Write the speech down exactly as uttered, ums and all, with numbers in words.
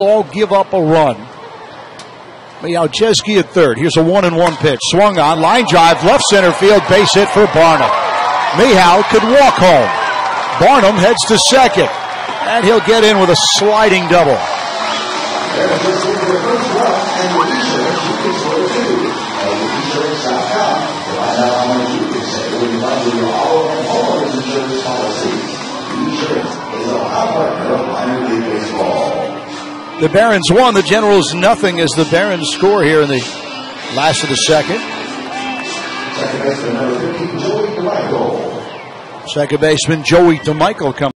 all give up a run. Mihalczeski at third. Here's a one and one pitch. Swung on, line drive, left center field, base hit for Barnum. Mihal could walk home. Barnum heads to second, and he'll get in with a sliding double. The Barons won, the Generals nothing, as the Barons score here in the last of the second. Second baseman Joey DeMichael comes.